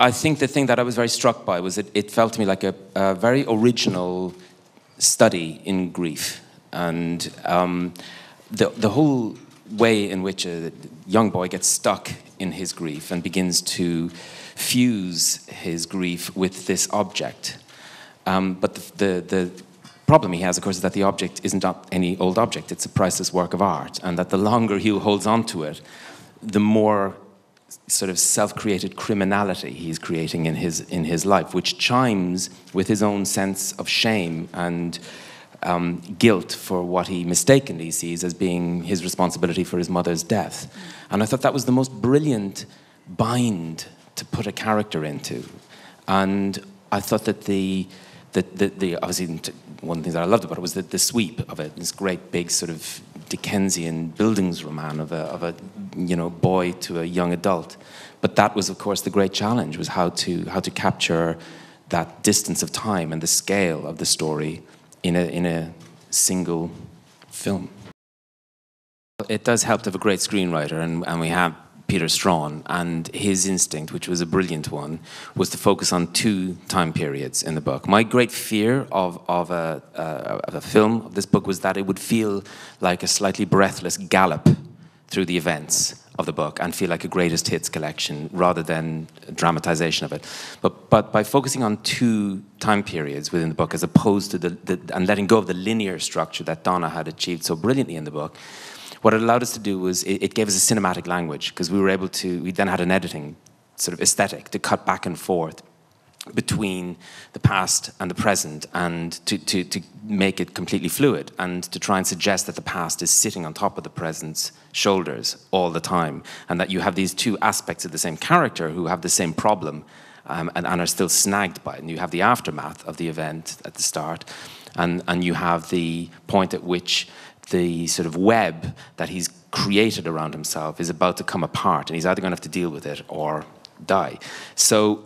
I think the thing that I was very struck by was it felt to me like a very original study in grief. And the whole way in which a young boy gets stuck in his grief and begins to fuse his grief with this object. But the problem he has, of course, is that the object isn't any old object. It's a priceless work of art, and that the longer he holds on to it, the more sort of self-created criminality he's creating in his life, which chimes with his own sense of shame and guilt for what he mistakenly sees as being his responsibility for his mother's death. And I thought that was the most brilliant bind to put a character into. And I thought that the obviously one of the things that I loved about it was the sweep of it, this great big sort of Dickensian Bildungsroman of a boy to a young adult. But that was, of course, the great challenge, was how to capture that distance of time and the scale of the story in a single film. It does help to have a great screenwriter, and we have Peter Strawn, and his instinct, which was a brilliant one, was to focus on two time periods in the book. My great fear of a film of this book was that it would feel like a slightly breathless gallop through the events of the book and feel like a greatest hits collection rather than a dramatization of it. But by focusing on two time periods within the book, as opposed to and letting go of the linear structure that Donna had achieved so brilliantly in the book, what it allowed us to do was it gave us a cinematic language, because we then had an editing sort of aesthetic to cut back and forth between the past and the present, and to make it completely fluid, and to try and suggest that the past is sitting on top of the present's shoulders all the time, and that you have these two aspects of the same character who have the same problem and are still snagged by it. And you have the aftermath of the event at the start, and you have the point at which the sort of web that he's created around himself is about to come apart, and he's either going to have to deal with it or die. So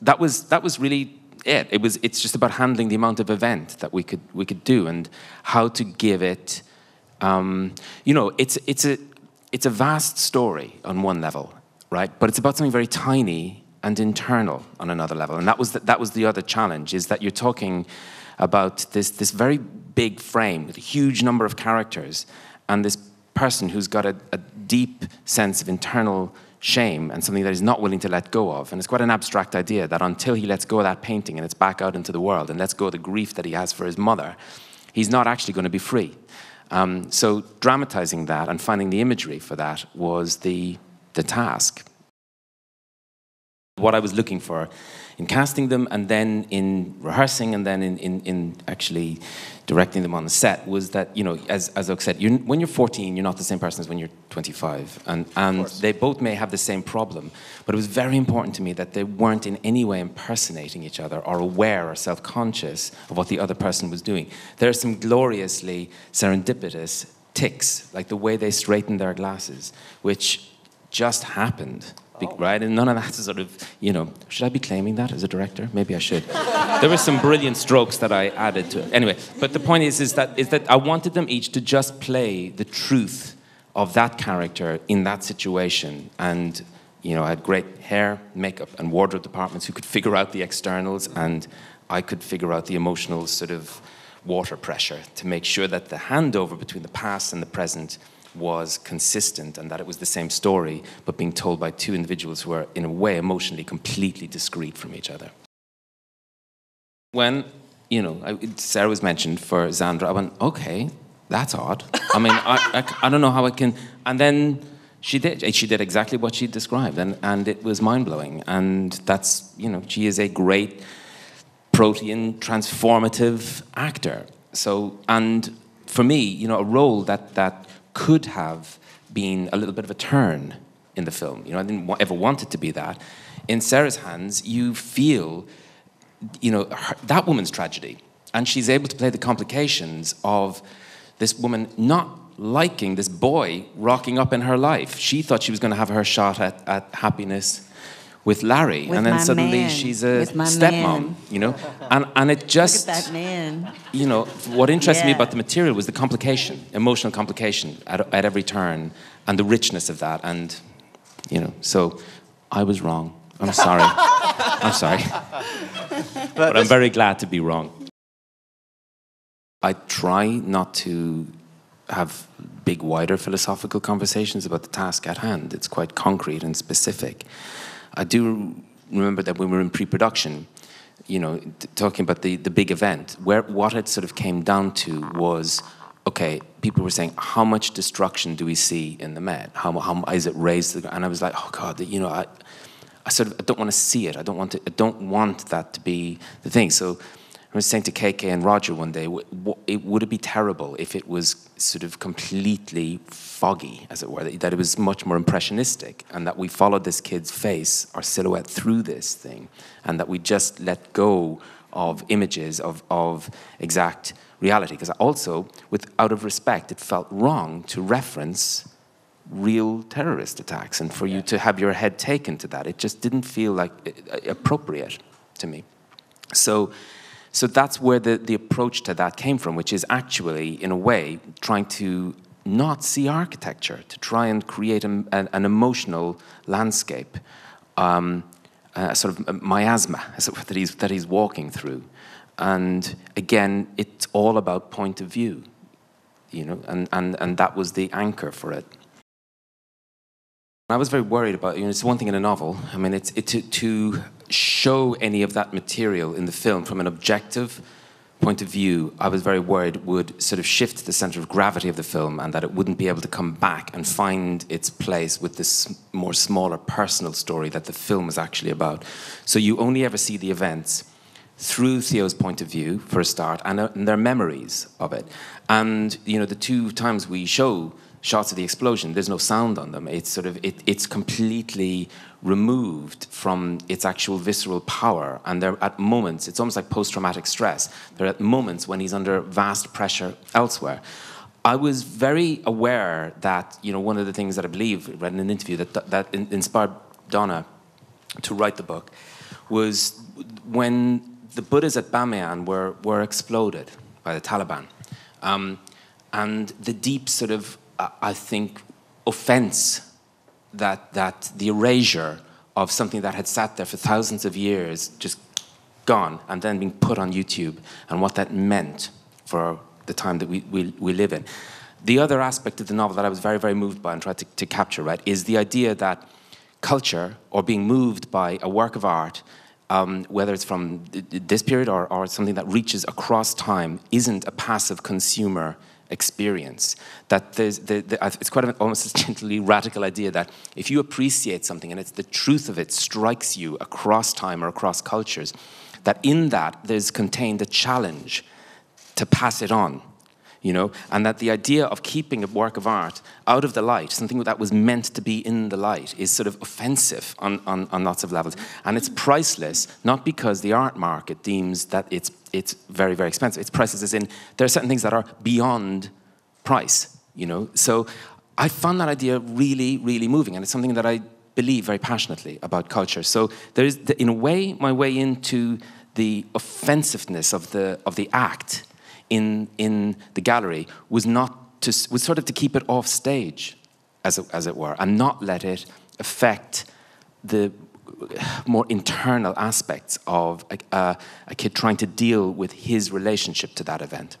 that was really it. It's just about handling the amount of event that we could do, and how to give it. It's a vast story on one level, right? But it's about something very tiny and internal on another level, and that was the other challenge, is that you're talking about this very big frame with a huge number of characters, and this person who's got a deep sense of internal shame and something that he's not willing to let go of. And it's quite an abstract idea that until he lets go of that painting and it's back out into the world and lets go of the grief that he has for his mother, he's not actually going to be free. So dramatizing that and finding the imagery for that was the task. What I was looking for in casting them, and then in rehearsing, and then in actually directing them on the set, was that, as Oak said, when you're 14, you're not the same person as when you're 25. And they both may have the same problem, but it was very important to me that they weren't in any way impersonating each other or aware or self-conscious of what the other person was doing. There are some gloriously serendipitous tics, like the way they straightened their glasses, which just happened. Right? And none of that is sort of, should I be claiming that as a director? Maybe I should. There were some brilliant strokes that I added to it. Anyway, but the point is that I wanted them each to just play the truth of that character in that situation. And, I had great hair, makeup, and wardrobe departments who could figure out the externals, and I could figure out the emotional sort of water pressure to make sure that the handover between the past and the present was consistent, and that it was the same story but being told by two individuals who are in a way emotionally completely discrete from each other. When Sarah was mentioned for Zandra, I went, okay, that's odd. I mean, I don't know how I can. And then she did exactly what she described, and it was mind-blowing. And that's, she is a great protean transformative actor. So, and for me, a role that could have been a little bit of a turn in the film. I didn't ever want it to be that. In Sarah's hands, you feel, that woman's tragedy, and she's able to play the complications of this woman not liking this boy rocking up in her life. She thought she was going to have her shot at happiness with Larry, and then suddenly she's a stepmom, and it just, look at that man. What interested me about the material was the complication, emotional complication at every turn, and the richness of that, and so I was wrong, I'm sorry. I'm sorry. But I'm very glad to be wrong. I try not to have big, wider philosophical conversations about the task at hand. It's quite concrete and specific. I do remember that when we were in pre-production, you know, talking about the big event, where what it sort of came down to was, okay, people were saying, how much destruction do we see in the Met? How is it raised to the ground? And I was like, oh God, you know, I don't want to see it. I don't want that to be the thing. So I was saying to KK and Roger one day, would it be terrible if it was sort of completely foggy, as it were, that it was much more impressionistic, and that we followed this kid's face or silhouette through this thing, and that we just let go of images of exact reality? Because also, out of respect, it felt wrong to reference real terrorist attacks, and for you to have your head taken to that, it just didn't feel like appropriate to me. So that's where the approach to that came from, which is actually, in a way, trying to not see architecture, to try and create an emotional landscape, a sort of a miasma that he's walking through. And again, it's all about point of view, you know, and that was the anchor for it. I was very worried about, you know, it's one thing in a novel. I mean, to show any of that material in the film from an objective point of view, I was very worried would sort of shift the center of gravity of the film, and that it wouldn't be able to come back and find its place with this more smaller personal story that the film is actually about. So you only ever see the events through Theo's point of view, for a start, and their memories of it. And, you know, the two times we show shots of the explosion, there's no sound on them. It's sort of, it's completely removed from its actual visceral power. And they're at moments, it's almost like post-traumatic stress. They're at moments when he's under vast pressure elsewhere. I was very aware that, you know, one of the things that I believe, I read in an interview, that inspired Donna to write the book, was when the Buddhas at Bamiyan were exploded by the Taliban. And the deep sort of, I think, offense that the erasure of something that had sat there for thousands of years, just gone, and then being put on YouTube, and what that meant for the time that we live in. The other aspect of the novel that I was very, very moved by and tried to capture, right, is the idea that culture, or being moved by a work of art, whether it's from this period or something that reaches across time, isn't a passive consumer experience. That it's quite almost a gently radical idea that if you appreciate something and it's the truth of it strikes you across time or across cultures, that in that there's contained a challenge to pass it on, you know, and that the idea of keeping a work of art out of the light, something that was meant to be in the light, is sort of offensive on lots of levels. And it's priceless, not because the art market deems that it's very, very expensive. It's priceless as in, there are certain things that are beyond price, you know. So I found that idea really, really moving, and it's something that I believe very passionately about culture. So there is, in a way, my way into the offensiveness of the act in the gallery was sort of to keep it off stage, as it were, and not let it affect the more internal aspects of a kid trying to deal with his relationship to that event.